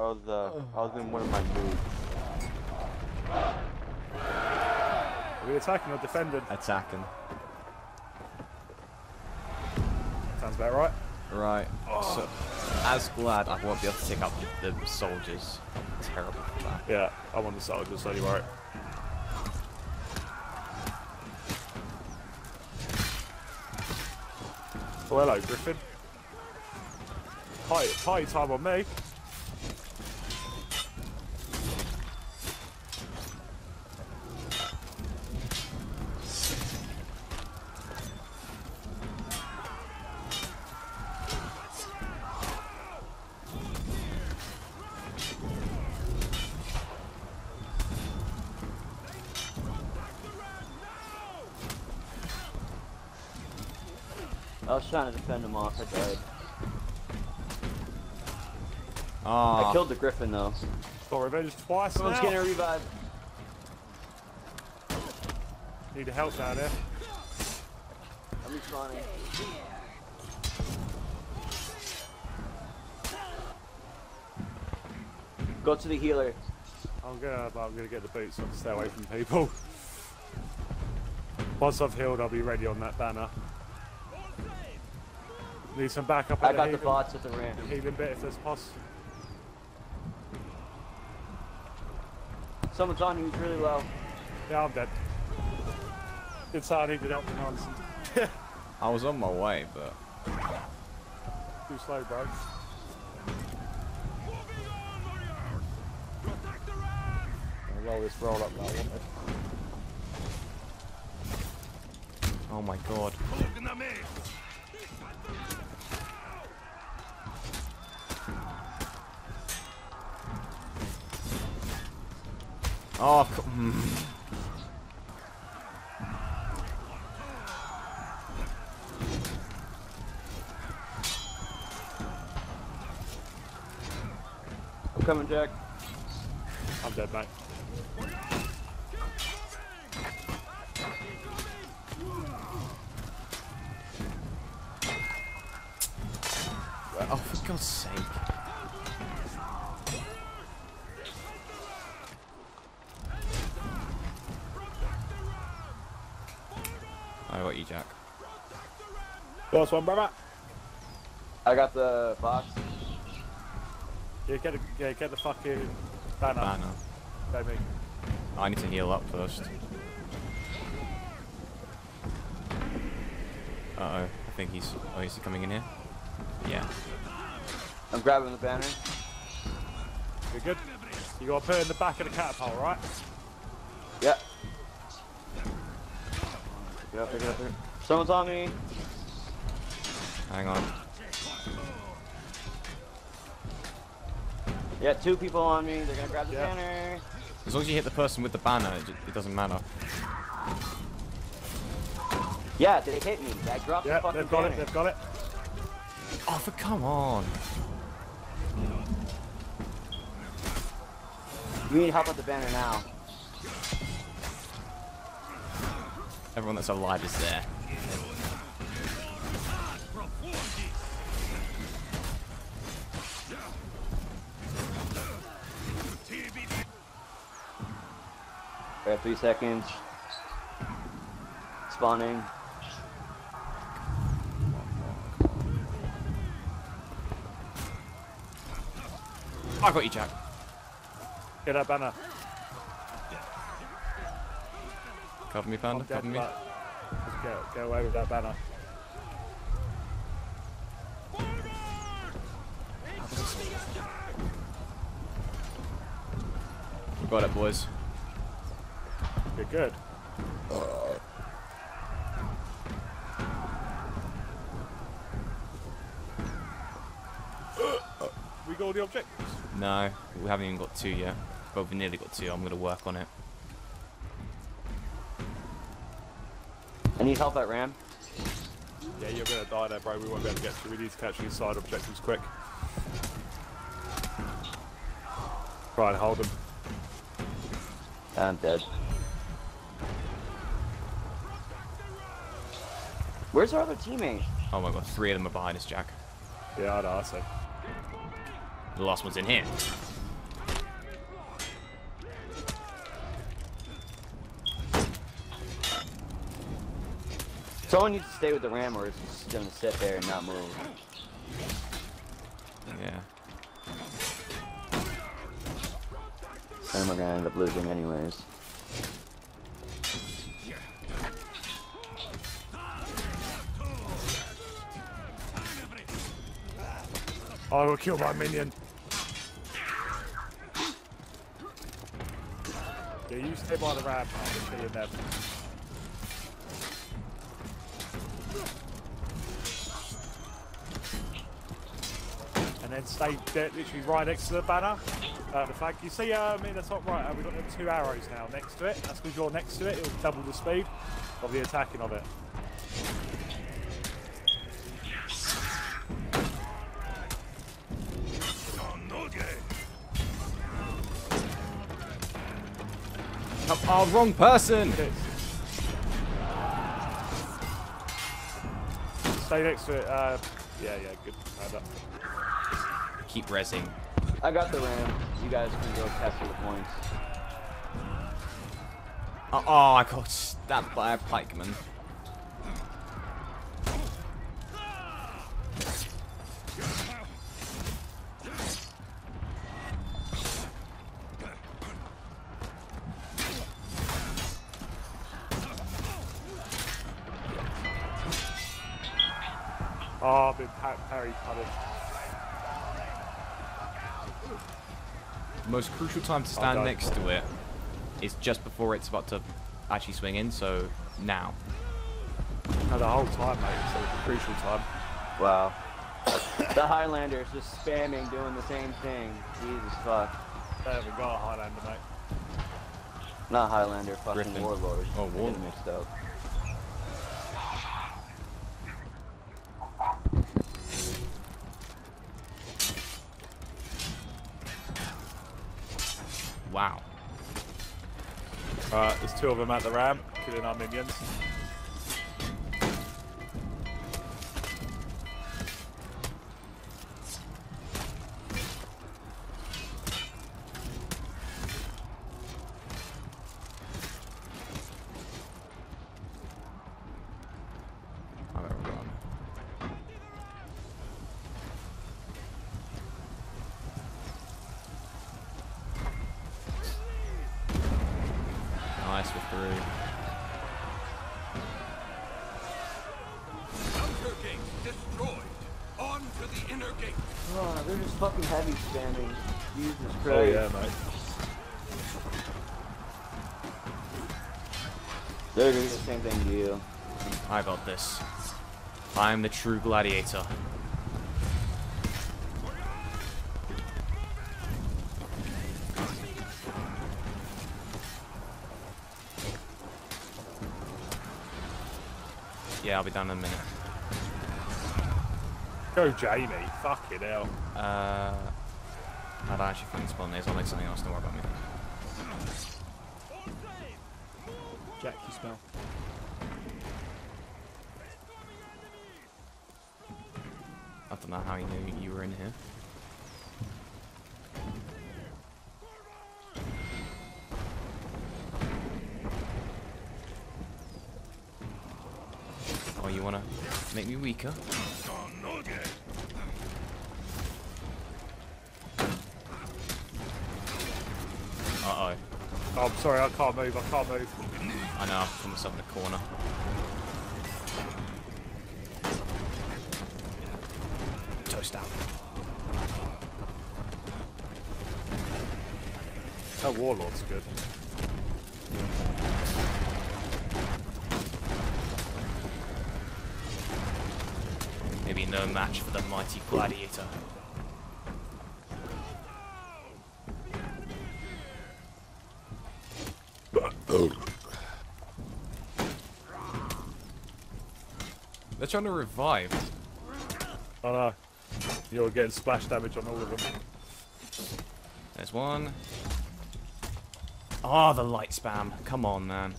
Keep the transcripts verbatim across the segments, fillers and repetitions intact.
I was, uh, I was in one of my moves. Are we attacking or defending? Attacking. Sounds about right. Right. Oh. So, as Glad, I won't be able to take out the, the soldiers. I'm terrible for that. Yeah, I'm on the soldiers, so you're right. Oh, hello, Griffin. Hi, hi, time on me. I was trying to defend him off, I died. Aww. I killed the Griffin though. Got revenge twice now. Someone's getting a revive. Need help out there. I'm respawning. Go to the healer. I'm gonna, I'm gonna get the boots so I can stay away from people. Once I've healed, I'll be ready on that banner. Need some backup. I got healing. The bots at the ramp. Healing bit if there's possible. Someone's on who's really low. Yeah, I'm dead. It's how I needed help. I was on my way, but too slow, bro. I'm gonna roll this roll up now, won't I? Oh my god. Oh, come I'm coming, Jack. I'm dead, mate. Oh, for God's sake. I got you, Jack. Last one, brother. I got the box. Yeah, get the, yeah, get the fucking banner. Banner. Go me. I need to heal up first. Uh oh, I think he's. Oh, is he coming in here? Yeah. I'm grabbing the banner. You're good. You got to put it in the back of the catapult, right? Yeah. Get up, get up there. Someone's on me. Hang on. Yeah, two people on me. They're gonna grab the yeah. banner. As long as you hit the person with the banner, it, it doesn't matter. Yeah, they hit me. I dropped yeah, the fucking they've got banner. it. They've got it. Oh, for come on. We need help with the banner now. Everyone that's alive is there. We have three seconds. Spawning. I got you, Jack. Get that banner. Cover me, Panda, cover me. Just go, go away with that banner. Got it, boys. You're good. Uh. We got all the objectives? No, we haven't even got two yet. But we nearly got two, I'm going to work on it. I need help at Ram. Yeah, you're gonna die there, bro. We won't be able to get through. We need to catch these side objectives quick. Right, hold them. I'm dead. Where's our other teammate? Oh my god, three of them are behind us, Jack. Yeah, I'd ask it. The last one's in here. Someone needs to stay with the ram, or it's just gonna sit there and not move. Yeah. And we're gonna end up losing anyways. I will kill my minion. Yeah, you stay by the ramp. I'll kill you there. And then stay there, literally right next to the banner. Uh, the flag. You see uh, me in the top right, uh, we've got them two arrows now next to it. That's because you're next to it, it'll double the speed of the attacking of it. Oh, wrong person! Stay next to it. Uh, yeah, yeah, good. Keep rezzing. I got the ram. You guys can go capture the points. Oh, oh, I got stabbed by a pikeman. Oh, I've been par parried, punished. The most crucial time to stand next to it is just before it's about to actually swing in, so now. No, the whole time, mate, so it's a crucial time. Wow. The Highlander is just spamming, doing the same thing. Jesus fuck. I haven't got a Highlander, mate. Not Highlander, fucking Griffin. Warlord. Oh, Warlord. Mixed up. Wow. Alright, uh, there's two of them at the ramp, killing our minions. Nice with three. Outer gate destroyed. On to the inner gate. Oh, they're just fucking heavy standing. Jesus Christ. Oh yeah, mate. They're doing the same thing to you. I got this. I'm the true gladiator. Yeah, I'll be done in a minute. Go Jamie, fucking hell. Uh, I don't actually fucking spawn this, I'll make something else, don't worry about me. Jack, you smell. I don't know how you knew you were in here. You wanna make me weaker? Uh-oh. Oh, I'm sorry, I can't move, I can't move. I know, I've put myself in the corner. Toast out. That Warlord's good. Maybe no match for the mighty gladiator. They're trying to revive. Oh no. You're getting splash damage on all of them. There's one. Ah, oh, the light spam. Come on, man.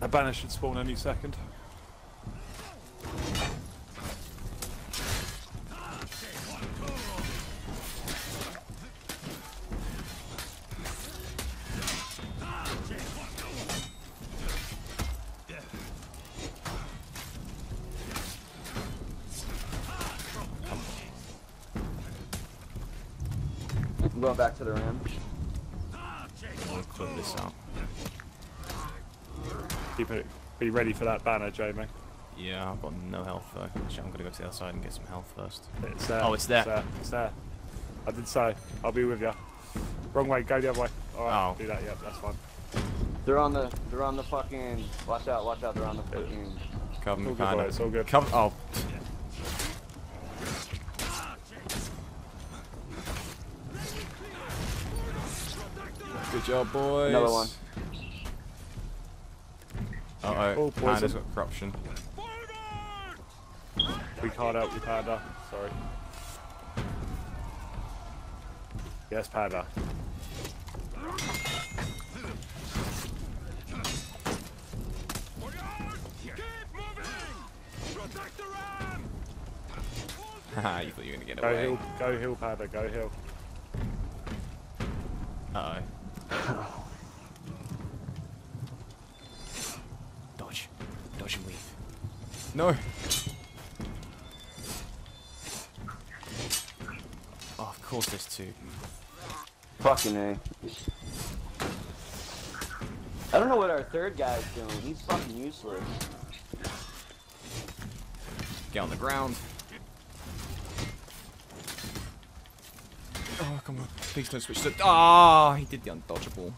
That banner should spawn any second. I'm going back to the ramp. Let's put this out. Keep it. Be ready for that banner, Jamie. Yeah, I've got no health though. Actually, I'm gonna go to the other side and get some health first. It's there. Oh, it's there. It's there. It's there. I did say. I'll be with you. Wrong way. Go the other way. All right. Oh. Do that. Yep. That's fine. They're on the. They're on the fucking. Watch out! Watch out! They're on the fucking. Cover me, kind of. It's all good. Cover. Oh. Good job, boys. Another one. Uh oh, Panda's got corruption. We can't help you, Panda. Sorry. Yes, Panda. Haha, you thought you were gonna get go away. Hill, go hill, Panda, go hill. Uh oh. Dodge and weave. No! Oh, of course there's two. Fucking A. I don't know what our third guy's doing. He's fucking useless. Get on the ground. Oh, come on. Please don't switch to... Ah, oh, he did the undodgeable.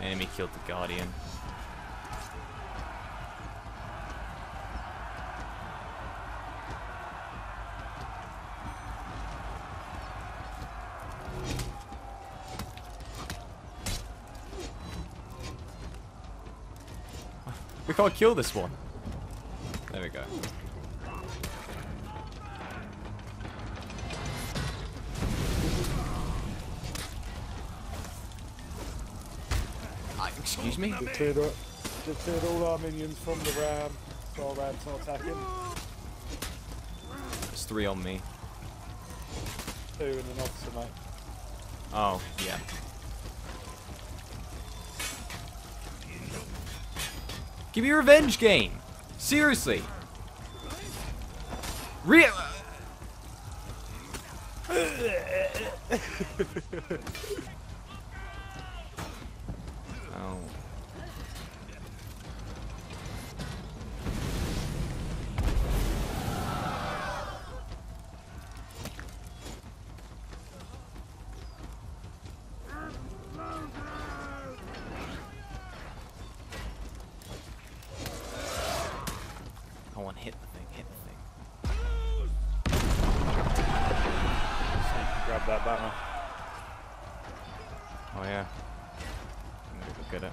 Enemy killed the Guardian. We can't kill this one. There we go. Excuse me? Just cleared, all, just cleared all our minions from the ram, so our ram's not attacking. There's three on me. Two and an officer, mate. Oh, yeah. Give me a revenge game! Seriously! Real. Oh. I want to hit the thing, hit the thing. Grab that banner. Oh yeah. Look at it.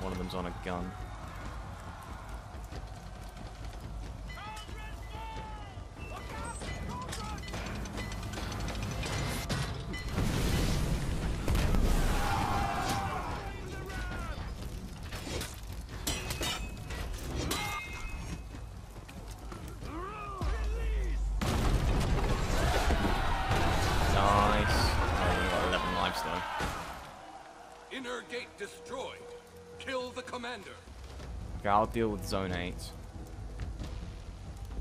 One of them's on a gun. Inner gate destroyed. Kill the commander. Okay, I'll deal with zone eight.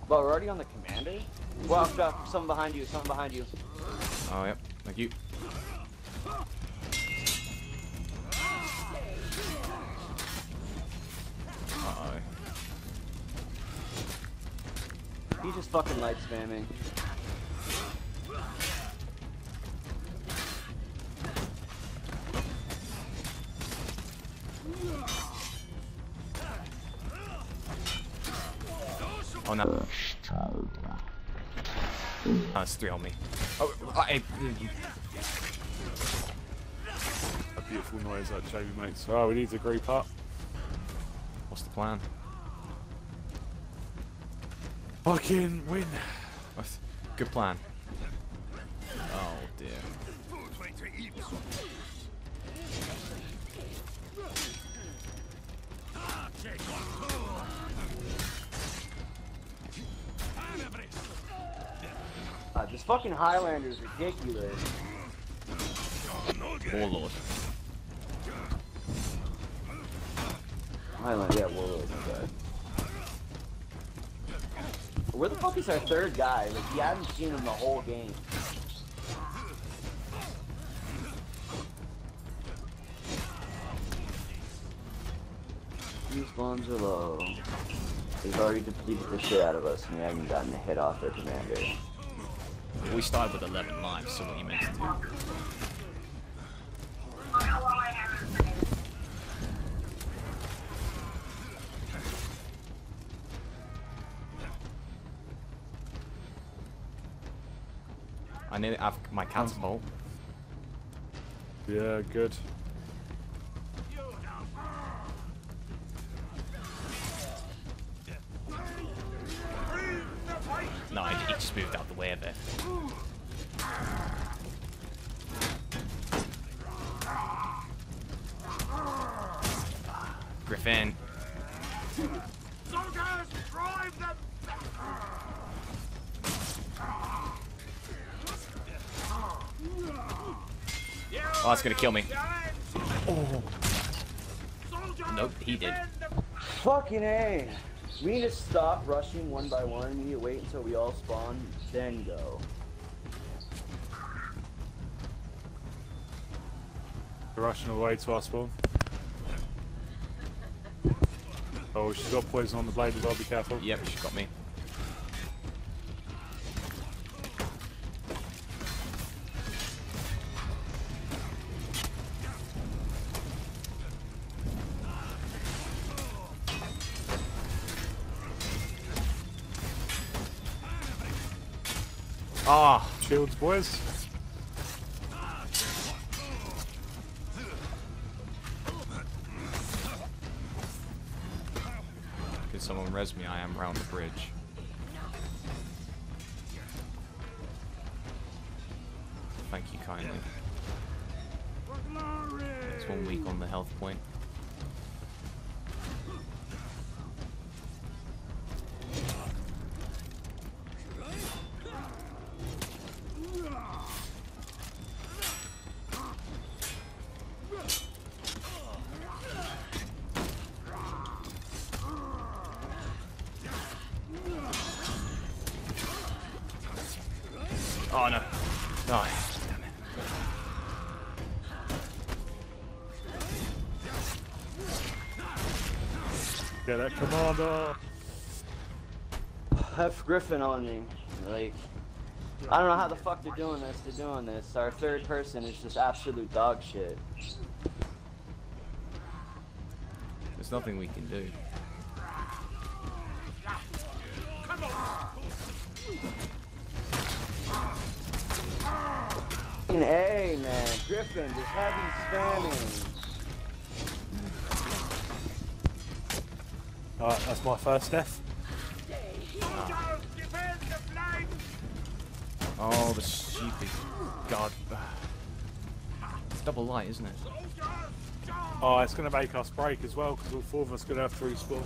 Well, we're already on the commander? Well, I've someone behind you, someone behind you. Oh, yep. Thank you. Uh-oh. He's just fucking light spamming. Oh no. Oh, it's three on me. Oh, I, I, a beautiful noise that Jamie makes. Oh, we need to group up. What's the plan? Fucking win. Good plan. Oh dear. This fucking Highlander is ridiculous. Warlord. Highlander, yeah, Warlord. Okay. Where the fuck is our third guy? Like, yeah, I haven't seen him the whole game. These bombs are low. They've already depleted the shit out of us, and we haven't gotten a hit off their commander. We started with eleven lives, so what are you meant to do? I nearly have my catapult. Yeah, good. No, he just moved out the way a bit. Griffin. Soldiers, drive them back! Oh, that's gonna kill me. Oh. Nope, he did. Fucking A. We need to stop rushing one by one. We need to wait until we all spawn, then go. They're rushing away to our spawn. Oh, she's got poison on the blade as well, be careful. Yep, she got me. Ah, oh, shields, boys. Could someone res me? I am round the bridge. Thank you kindly. It's one week on the health point. Oh no. No. Damn it. Get that commander. Have Griffin on me. Like, I don't know how the fuck they're doing this. They're doing this. Our third person is just absolute dog shit. There's nothing we can do. Hey man, Griffin, just have him spamming. Alright, that's my first death. Oh, oh the stupid god. It's double light, isn't it? Oh, it's going to make us break as well, because all four of us are going to have three spawn.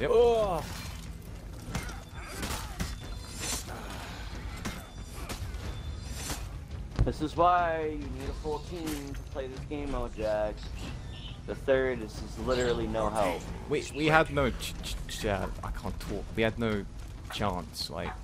Yep. Oh. This is why you need a full team to play this game mode, Jack. The third is just literally no help. We we had no ch ch ch I can't talk. We had no chance. Like